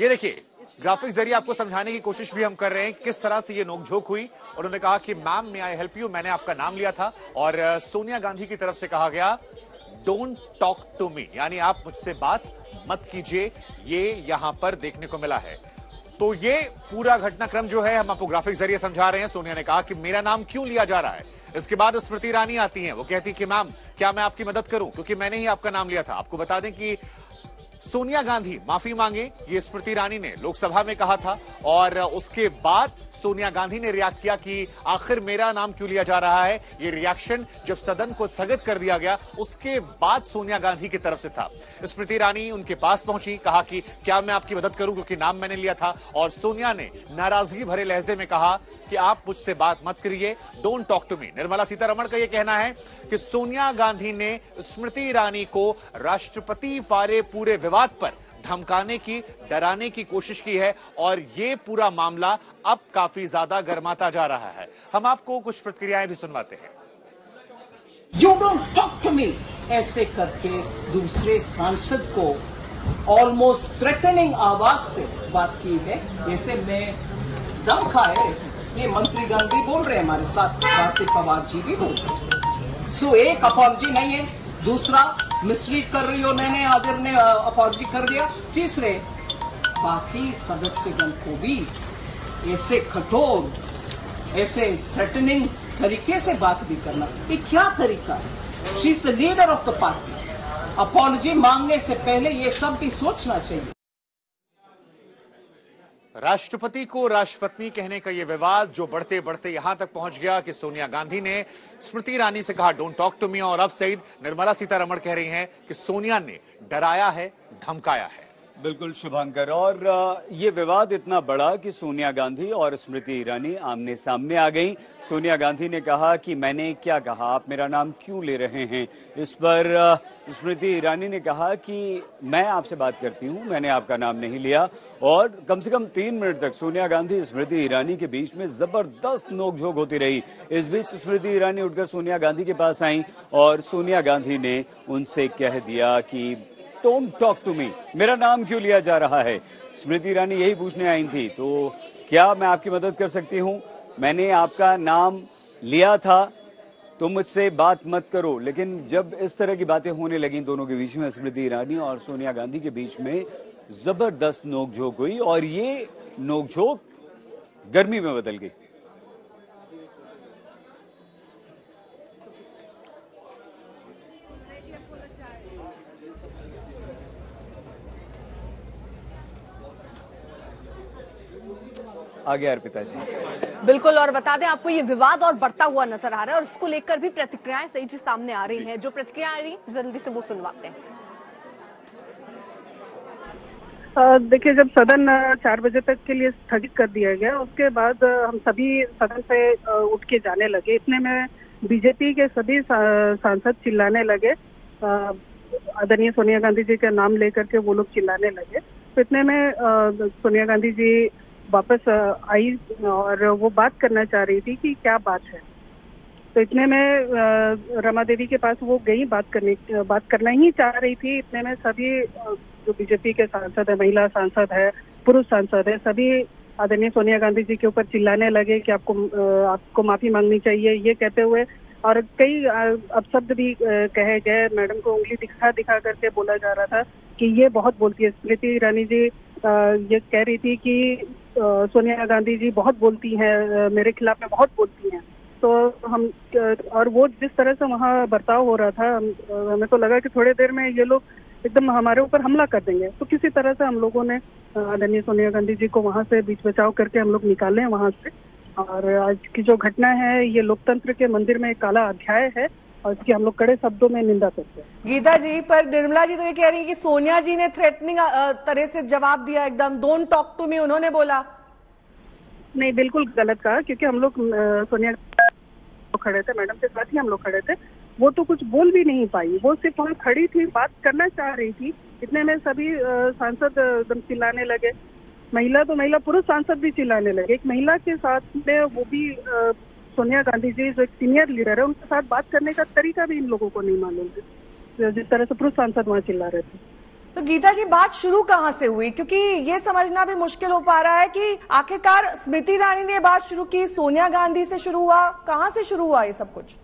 ये देखिए ग्राफिक जरिए आपको समझाने की कोशिश भी हम कर रहे हैं किस तरह से ये नोकझोंक हुई। और उन्होंने कहा कि मैम मैं आई हेल्प यू, मैंने आपका नाम लिया था और सोनिया गांधी की तरफ से कहा गया डोंट टॉक टू मी, यानी आप मुझसे बात मत कीजिए। ये यहां पर देखने को मिला है। तो ये पूरा घटनाक्रम जो है हम आपको ग्राफिक जरिए समझा रहे हैं। सोनिया ने कहा कि मेरा नाम क्यों लिया जा रहा है। इसके बाद स्मृति ईरानी आती हैं, वो कहती कि मैम क्या मैं आपकी मदद करूं क्योंकि मैंने ही आपका नाम लिया था। आपको बता दें कि सोनिया गांधी माफी मांगे, ये स्मृति ईरानी ने लोकसभा में कहा था और उसके बाद सोनिया गांधी ने रिएक्ट किया कि आखिर मेरा नाम क्यों लिया जा रहा है। ये रिएक्शन जब सदन को स्थगित कर दिया गया उसके बाद सोनिया गांधी की तरफ से था। स्मृति ईरानी उनके पास पहुंची, कहा कि क्या मैं आपकी मदद करूं क्योंकि नाम मैंने लिया था। और सोनिया ने नाराजगी भरे लहजे में कहा कि आप मुझसे बात मत करिए, don't talk to me. Nirmala Sitharaman का यह कहना है कि सोनिया गांधी ने स्मृति ईरानी को राष्ट्रपति वाले पूरे विवाद पर धमकाने की, डराने की कोशिश की है और ये पूरा मामला अब काफी ज्यादा गर्माता जा रहा है। हम आपको कुछ प्रतिक्रियाएं भी सुनवाते हैं। You don't talk to me, ऐसे करके दूसरे सांसद को ऑलमोस्ट थ्रेटनिंग आवाज से बात की है, जैसे मैं दम खाए। ये मंत्री गांधी बोल रहे हैं, हमारे साथ कार्तिक पवार जी भी बोल रहे। सो एक अपॉलजी नहीं है, दूसरा मिसलीड कर रही हो, मैंने आदर ने अपॉलजी कर दिया, तीसरे बाकी सदस्यगण को भी ऐसे कठोर, ऐसे थ्रेटनिंग तरीके से बात भी करना, ये क्या तरीका है। She is the leader of the party, apology मांगने से पहले ये सब भी सोचना चाहिए। राष्ट्रपति को राष्ट्रपत्नी कहने का यह विवाद जो बढ़ते बढ़ते यहां तक पहुंच गया कि सोनिया गांधी ने स्मृति ईरानी से कहा डोंट टॉक टू मी और अब सईद निर्मला सीतारमण कह रही हैं कि सोनिया ने डराया है, धमकाया है। बिल्कुल शुभंकर, और ये विवाद इतना बड़ा कि सोनिया गांधी और स्मृति ईरानी आमने सामने आ गई। सोनिया गांधी ने कहा कि मैंने क्या कहा, आप मेरा नाम क्यों ले रहे हैं। इस पर स्मृति ईरानी ने कहा कि मैं आपसे बात करती हूं, मैंने आपका नाम नहीं लिया। और कम से कम 3 मिनट तक सोनिया गांधी स्मृति ईरानी के बीच में जबरदस्त नोकझोंक होती रही। इस बीच स्मृति ईरानी उठकर सोनिया गांधी के पास आई और सोनिया गांधी ने उनसे कह दिया कि डोंट टॉक टू मी, मेरा नाम क्यों लिया जा रहा है। स्मृति ईरानी यही पूछने आई थी, तो क्या मैं आपकी मदद कर सकती हूं, मैंने आपका नाम लिया था, तो मुझसे बात मत करो। लेकिन जब इस तरह की बातें होने लगी दोनों के बीच में, स्मृति ईरानी और सोनिया गांधी के बीच में जबरदस्त नोकझोंक हुई और ये नोकझोंक गर्मी में बदल गई। आगे अर्पिता जी। बिल्कुल, और बता दें आपको ये विवाद और बढ़ता हुआ नजर आ रहा है और उसको लेकर भी प्रतिक्रियाएं सही जी सामने आ रही हैं। जो प्रतिक्रिया आ रही है जल्दी से वो सुनवाते हैं। देखिए, जब सदन 4 बजे तक के लिए स्थगित कर दिया गया उसके बाद हम सभी सदन से उठ के जाने लगे। इतने में बीजेपी के सभी सांसद चिल्लाने लगे, आदरणीय सोनिया गांधी जी का नाम लेकर के वो लोग चिल्लाने लगे। तो इतने में सोनिया गांधी जी वापस आई और वो बात करना चाह रही थी कि क्या बात है। तो इतने में रमा देवी के पास वो गई, बात करना ही चाह रही थी। इतने में सभी जो बीजेपी के सांसद है, महिला सांसद है, पुरुष सांसद है, सभी आदरणीय सोनिया गांधी जी के ऊपर चिल्लाने लगे कि आपको माफी मांगनी चाहिए, ये कहते हुए। और कई अपशब्द भी कहे गए। मैडम को उंगली दिखा करके बोला जा रहा था कि ये बहुत बोलती है। स्मृति ईरानी जी ये कह रही थी कि सोनिया गांधी जी बहुत बोलती हैं, मेरे खिलाफ में बहुत बोलती हैं। तो हम और वो जिस तरह से वहाँ बर्ताव हो रहा था, हमें तो लगा कि थोड़ी देर में ये लोग एकदम हमारे ऊपर हमला कर देंगे। तो किसी तरह से हम लोगों ने आदरणीय सोनिया गांधी जी को वहाँ से बीच बचाव करके हम लोग निकाले हैं वहाँ से। और आज की जो घटना है ये लोकतंत्र के मंदिर में एक काला अध्याय है और इसकी हम लोग कड़े शब्दों में निंदा करते हैं। गीता जी, पर निर्मला जी तो ये कह रही है कि सोनिया जी ने थ्रेटनिंग तरह से जवाब दिया, एकदम डोंट टॉक टू मी उन्होंने बोला। नहीं, बिल्कुल गलत कहा, क्योंकि हम लोग सोनिया खड़े थे, मैडम के साथ ही हम लोग खड़े थे। वो तो कुछ बोल भी नहीं पाई, वो सिर्फ वहाँ खड़ी थी, बात करना चाह रही थी। इतने में सभी सांसद एकदम चिल्लाने लगे, महिला पुरुष सांसद भी चिल्लाने लगे। एक महिला के साथ में वो भी सोनिया गांधी जी जो एक सीनियर लीडर है उनके साथ बात करने का तरीका भी इन लोगों को नहीं मालूम है, जिस तरह से पुरुष सांसद वहाँ चिल्ला रहे थे। तो गीता जी, बात शुरू कहाँ से हुई? क्योंकि ये समझना भी मुश्किल हो पा रहा है कि आखिरकार स्मृति ईरानी ने बात शुरू की, सोनिया गांधी से शुरू हुआ, कहाँ से शुरू हुआ ये सब कुछ?